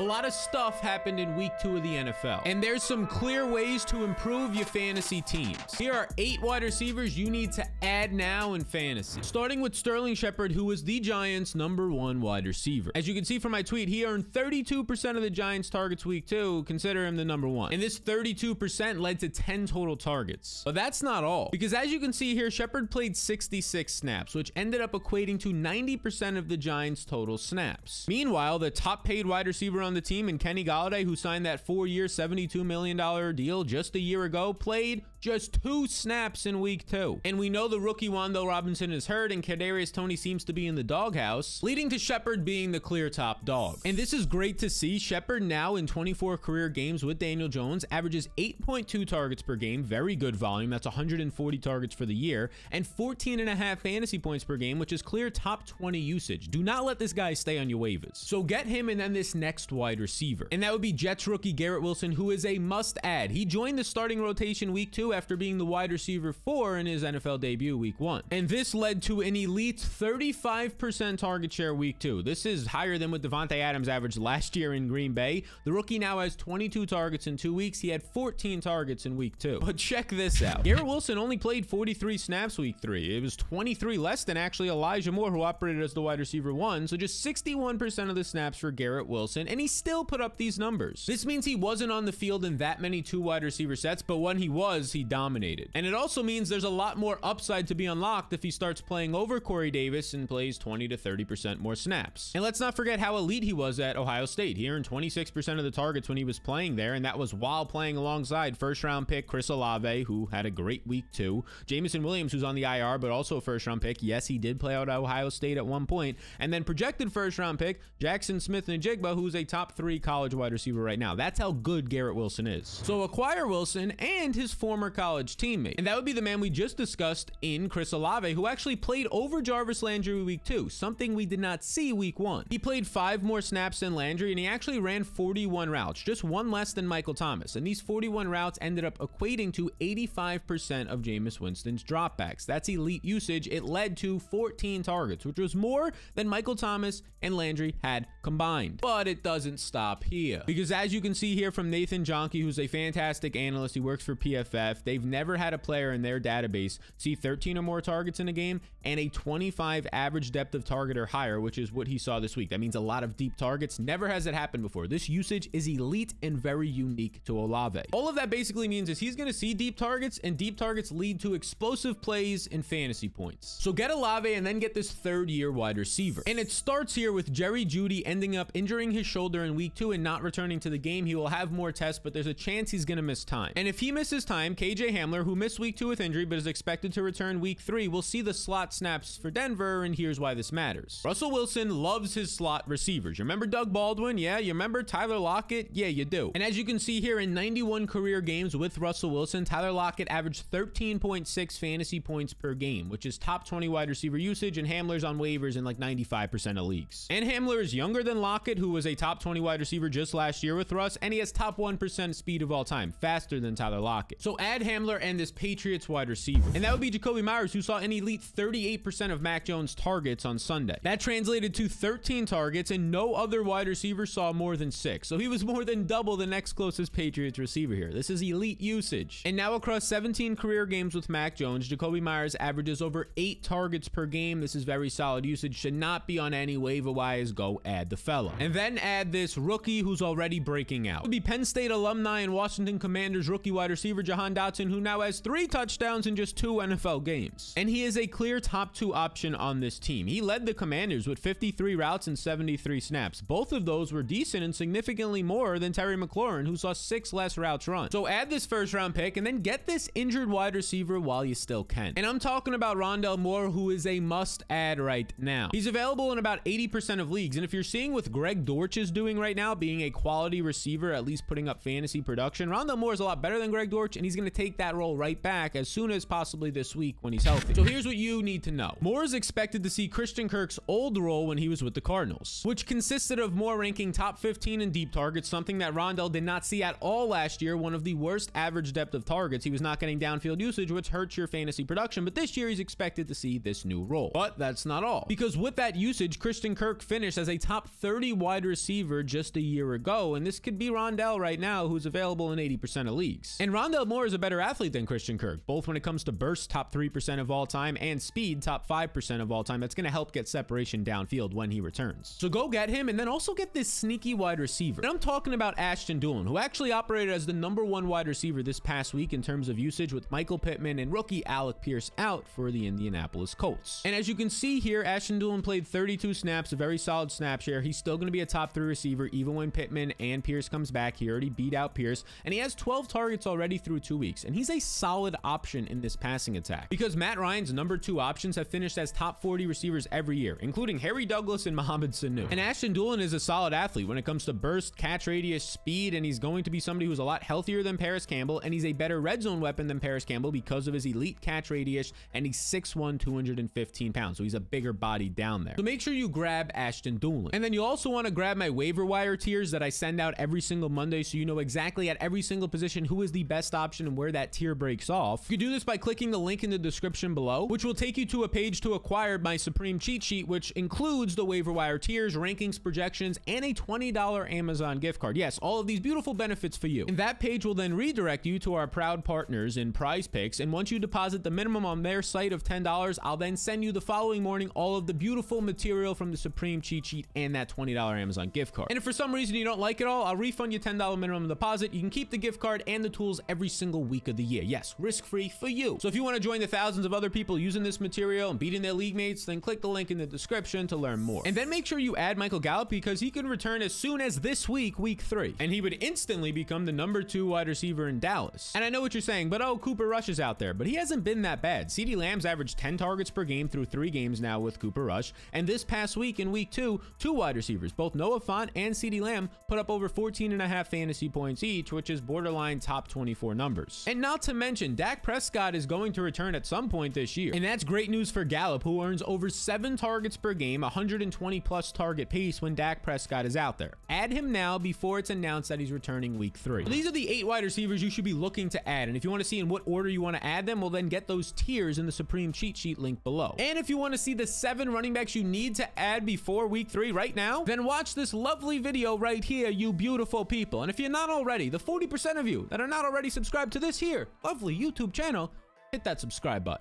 A lot of stuff happened in week 2 of the NFL, and there's some clear ways to improve your fantasy teams. Here are 8 wide receivers you need to add now in fantasy, starting with Sterling Shepard, who was the Giants' #1 wide receiver. As you can see from my tweet, he earned 32% of the Giants' targets week 2. Consider him the #1. And this 32% led to 10 total targets. But that's not all, because as you can see here, Shepard played 66 snaps, which ended up equating to 90% of the Giants' total snaps. Meanwhile, the top paid wide receiver on the team and Kenny Golladay, who signed that 4-year, $72 million deal just a year ago, played just 2 snaps in week 2. And we know the rookie Wandale Robinson is hurt, and Kadarius Toney seems to be in the doghouse, leading to Shepard being the clear top dog. And this is great to see. Shepard now in 24 career games with Daniel Jones averages 8.2 targets per game, very good volume. That's 140 targets for the year, and 14.5 fantasy points per game, which is clear top 20 usage. Do not let this guy stay on your waivers. So get him and then this next wide receiver. And that would be Jets rookie Garrett Wilson, who is a must add. He joined the starting rotation week 2 after being the wide receiver 4 in his NFL debut week 1. And this led to an elite 35% target share week 2. This is higher than what Davante Adams averaged last year in Green Bay. The rookie now has 22 targets in 2 weeks. He had 14 targets in week 2. But check this out. Garrett Wilson only played 43 snaps week 3. It was 23 less than actually Elijah Moore, who operated as the wide receiver 1. So just 61% of the snaps for Garrett Wilson, and he still put up these numbers. This means he wasn't on the field in that many 2 wide receiver sets, but when he was, he dominated. And it also means there's a lot more upside to be unlocked if he starts playing over Corey Davis and plays 20 to 30% more snaps. And let's not forget how elite he was at Ohio State. He earned 26% of the targets when he was playing there, and that was while playing alongside first-round pick Chris Olave, who had a great week 2, Jameson Williams, who's on the IR, but also a first-round pick. Yes, he did play out at Ohio State at one point, and then projected first-round pick Jackson Smith-Njigba, who's a top 3 college wide receiver right now. That's how good Garrett Wilson is. So acquire Wilson and his former college teammate, and that would be the man we just discussed in Chris Olave, who actually played over Jarvis Landry week 2, something we did not see week 1. He played 5 more snaps than Landry, and he actually ran 41 routes, just 1 less than Michael Thomas, and these 41 routes ended up equating to 85% of Jameis Winston's dropbacks. That's elite usage. It led to 14 targets, which was more than Michael Thomas and Landry had combined. But it doesn't stop here, because as you can see here from Nathan Jonke, who's a fantastic analyst, he works for PFF, they've never had a player in their database see 13 or more targets in a game and a 25 average depth of target or higher, which is what he saw this week. That means a lot of deep targets. Never has it happened before. This usage is elite and very unique to Olave. All of that basically means is he's going to see deep targets, and deep targets lead to explosive plays and fantasy points. So get Olave and then get this 3rd-year wide receiver. And it starts here with Jerry Jeudy ending up injuring his shoulder in week 2 and not returning to the game. He will have more tests, but there's a chance he's going to miss time. And if he misses time, A.J. Hamler, who missed week 2 with injury but is expected to return week 3, will see the slot snaps for Denver, and here's why this matters. Russell Wilson loves his slot receivers. You remember Doug Baldwin? Yeah. You remember Tyler Lockett? Yeah, you do. And as you can see here, in 91 career games with Russell Wilson, Tyler Lockett averaged 13.6 fantasy points per game, which is top 20 wide receiver usage, and Hamler's on waivers in like 95% of leagues. And Hamler is younger than Lockett, who was a top 20 wide receiver just last year with Russ, and he has top 1% speed of all time, faster than Tyler Lockett. So add Hamler and this Patriots wide receiver. And that would be Jacoby Myers, who saw an elite 38% of Mac Jones' targets on Sunday. That translated to 13 targets, and no other wide receiver saw more than 6. So he was more than double the next closest Patriots receiver here. This is elite usage. And now across 17 career games with Mac Jones, Jacoby Myers averages over 8 targets per game. This is very solid usage. Should not be on any waiver wires. Go add the fella. And then add this rookie who's already breaking out. It would be Penn State alumni and Washington Commanders rookie wide receiver Jahan Dotson, who now has 3 touchdowns in just 2 NFL games. And he is a clear top 2 option on this team. He led the Commanders with 53 routes and 73 snaps. Both of those were decent and significantly more than Terry McLaurin, who saw 6 less routes run. So add this 1st-round pick and then get this injured wide receiver while you still can. And I'm talking about Rondell Moore, who is a must add right now. He's available in about 80% of leagues, and if you're seeing what Greg Dortch is doing right now, being a quality receiver, at least putting up fantasy production, Rondell Moore is a lot better than Greg Dortch, and he's going to to take that role right back as soon as possibly this week when he's healthy. So here's what you need to know. Moore is expected to see Christian Kirk's old role when he was with the Cardinals, which consisted of Moore ranking top 15 in deep targets, something that Rondell did not see at all last year, one of the worst average depth of targets. He was not getting downfield usage, which hurts your fantasy production, but this year he's expected to see this new role. But that's not all, because with that usage, Christian Kirk finished as a top 30 wide receiver just a year ago, and this could be Rondell right now, who's available in 80% of leagues. And Rondell Moore is a better athlete than Christian Kirk, both when it comes to burst, top 3% of all time, and speed, top 5% of all time. That's going to help get separation downfield when he returns. So go get him, and then also get this sneaky wide receiver. And I'm talking about Ashton Dulin, who actually operated as the #1 wide receiver this past week in terms of usage, with Michael Pittman and rookie Alec Pierce out for the Indianapolis Colts. And as you can see here, Ashton Dulin played 32 snaps, a very solid snap share. He's still going to be a top 3 receiver even when Pittman and Pierce comes back. He already beat out Pierce, and he has 12 targets already through 2 weeks, and he's a solid option in this passing attack because Matt Ryan's #2 options have finished as top 40 receivers every year, including Harry Douglas and Mohamed Sanu. And Ashton Dulin is a solid athlete when it comes to burst, catch radius, speed, and he's going to be somebody who's a lot healthier than Paris Campbell, and he's a better red zone weapon than Paris Campbell because of his elite catch radius, and he's 6'1", 215 pounds, so he's a bigger body down there. So make sure you grab Ashton Dulin. And then you also want to grab my waiver wire tiers that I send out every single Monday, so you know exactly at every single position who is the best option and where that tier breaks off. You can do this by clicking the link in the description below, which will take you to a page to acquire my Supreme cheat sheet, which includes the waiver wire tiers, rankings, projections, and a $20 Amazon gift card. Yes, all of these beautiful benefits for you. And that page will then redirect you to our proud partners in Prize Picks, and once you deposit the minimum on their site of $10, I'll then send you the following morning all of the beautiful material from the Supreme cheat sheet and that $20 Amazon gift card. And if for some reason you don't like it all, I'll refund your $10 minimum deposit. You can keep the gift card and the tools every single week of the year. Yes, risk-free for you. So if you want to join the thousands of other people using this material and beating their league mates, then click the link in the description to learn more. And then make sure you add Michael Gallup, because he can return as soon as this week, week 3, and he would instantly become the #2 wide receiver in Dallas. And I know what you're saying, but oh, Cooper Rush is out there, but he hasn't been that bad. CeeDee Lamb's averaged 10 targets per game through 3 games now with Cooper Rush, and this past week in week 2, 2 wide receivers, both Noah Fant and CeeDee Lamb, put up over 14.5 fantasy points each, which is borderline top 24 numbers. And not to mention, Dak Prescott is going to return at some point this year, and that's great news for Gallup, who earns over 7 targets per game, 120 plus target pace when Dak Prescott is out there. Add him now before it's announced that he's returning week 3. Well, these are the 8 wide receivers you should be looking to add, and if you want to see in what order you want to add them, well, then get those tiers in the Supreme cheat sheet link below. And if you want to see the 7 running backs you need to add before week 3 right now, then watch this lovely video right here, you beautiful people. And if you're not already, the 40% of you that are not already subscribed to this here lovely YouTube channel, hit that subscribe button.